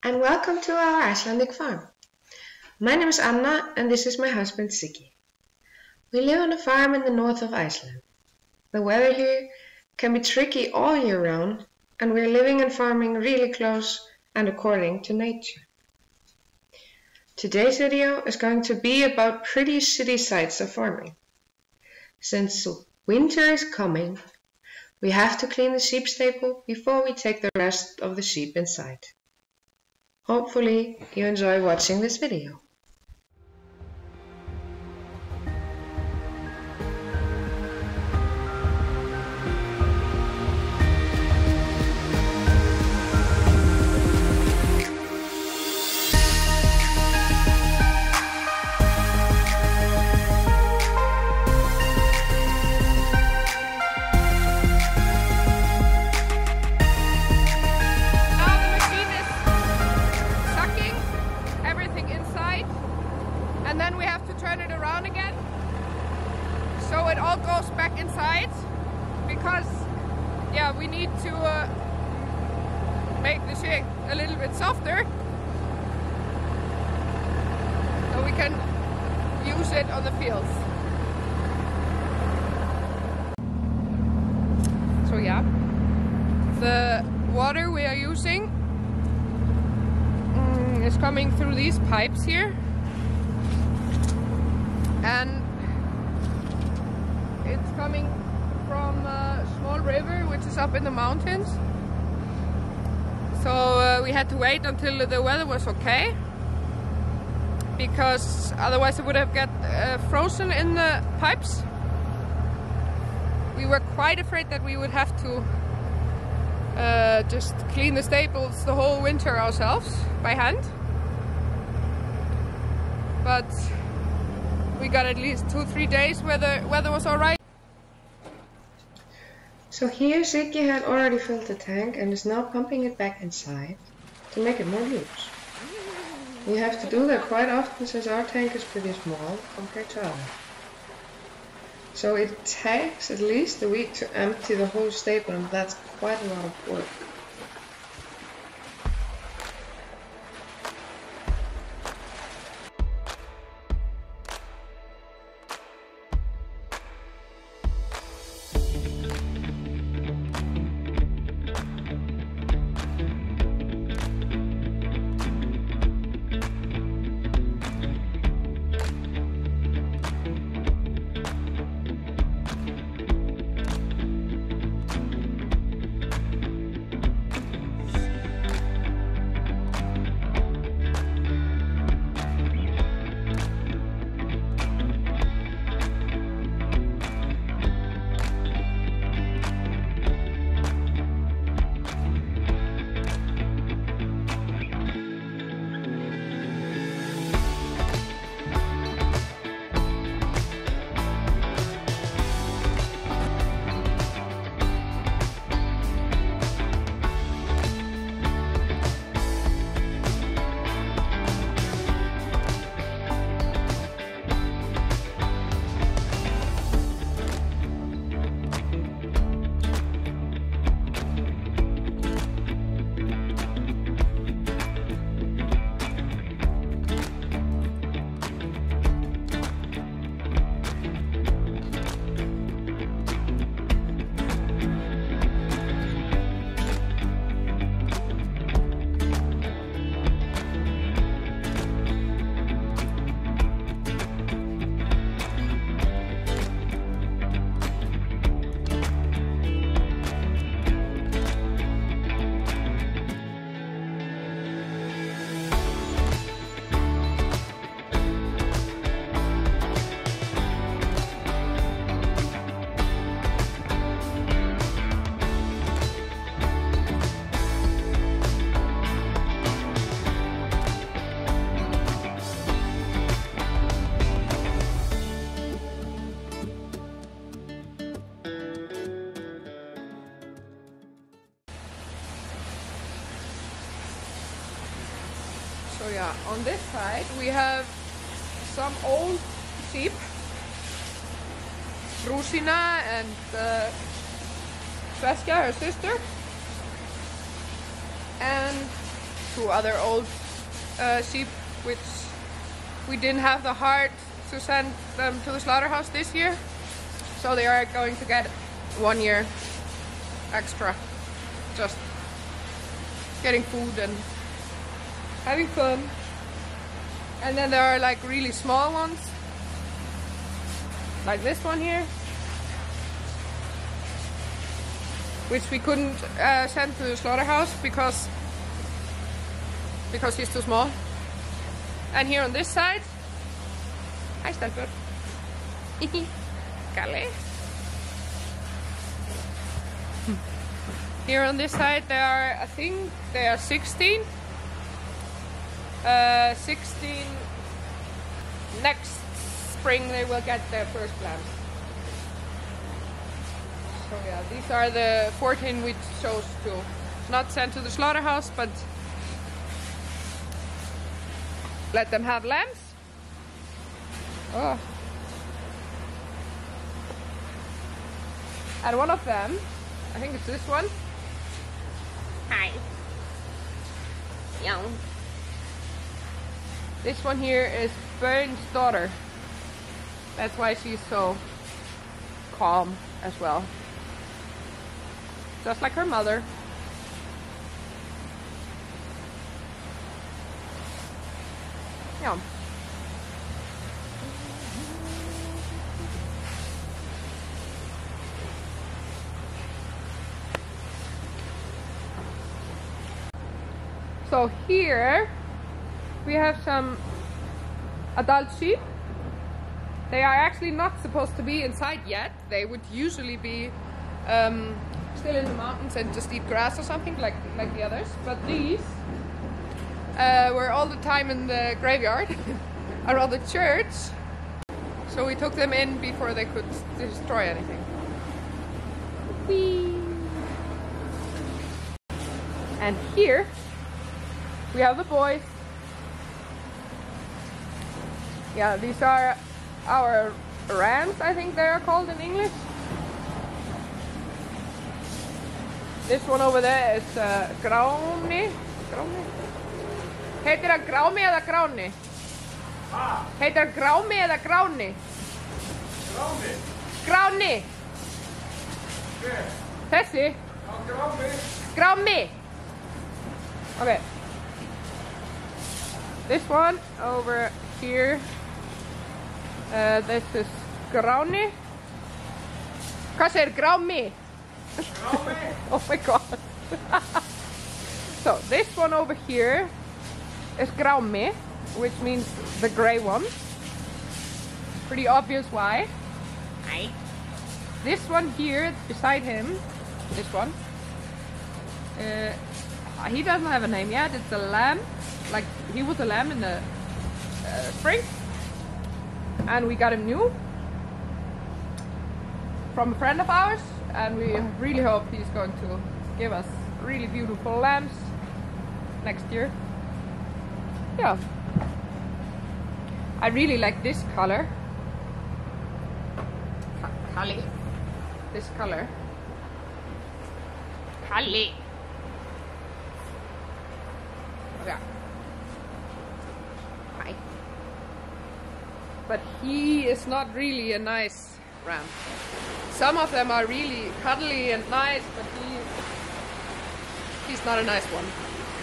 And welcome to our Icelandic farm. My name is Anna and this is my husband Siggi. We live on a farm in the north of Iceland. The weather here can be tricky all year round, and we're living and farming really close and according to nature. Today's video is going to be about pretty city sites of farming. Since winter is coming, we have to clean the sheep stable before we take the rest of the sheep inside. Hopefully you enjoy watching this video. We need to make the shake a little bit softer so we can use it on the fields. So yeah, the water we are using is coming through these pipes here, and it's coming from a small river which is up in the mountains. So we had to wait until the weather was okay, because otherwise it would have got frozen in the pipes. We were quite afraid that we would have to just clean the stables the whole winter ourselves by hand, but we got at least 2-3 days where the weather was alright. So here Siggi had already filled the tank and is now pumping it back inside to make it more loose. We have to do that quite often since our tank is pretty small compared to ours. So it takes at least a week to empty the whole stable, and that's quite a lot of work. area. On this side we have some old sheep, Rusina and Veska, her sister, and two other old sheep, which we didn't have the heart to send them to the slaughterhouse this year, so they are going to get 1 year extra, just getting food and having fun. And then there are like really small ones, like this one here, which we couldn't send to the slaughterhouse because he's too small. And here on this side, hi Stelper, Kali. Here on this side there are, I think there are 16. Next spring they will get their first plants. So yeah, these are the 14 we chose to not send to the slaughterhouse, but let them have lambs. Oh. And one of them, I think it's this one. Hi. Young. This one here is Bern's daughter. That's why she's so calm as well. Just like her mother. Yeah. So here we have some adult sheep. They are actually not supposed to be inside yet. They would usually be still in the mountains and just eat grass or something like the others. But these were all the time in the graveyard around the church. So we took them in before they could destroy anything. Whee! And here we have the boys. Yeah, these are our rams, I think they are called in English. This one over there is Grauni. Heitir hann Graumi eða Gráni? Heitir hann Graumi eða Gráni? Gráni. Gráni. Hver? Þessi? Grámi. Grámi. Okay. This one over here, this is Grauni. Hvað segir Graumi? Graumi. Oh my god. So this one over here is Graumi, which means the grey one. Pretty obvious why. Hi. This one here beside him, this one, he doesn't have a name yet. It's a lamb. Like, he was a lamb in the spring, and we got him new from a friend of ours, and we really hope he's going to give us really beautiful lambs next year. Yeah, I really like this color, Kali. This color, Kali. Yeah. But he is not really a nice ram. Some of them are really cuddly and nice, but he's not a nice one.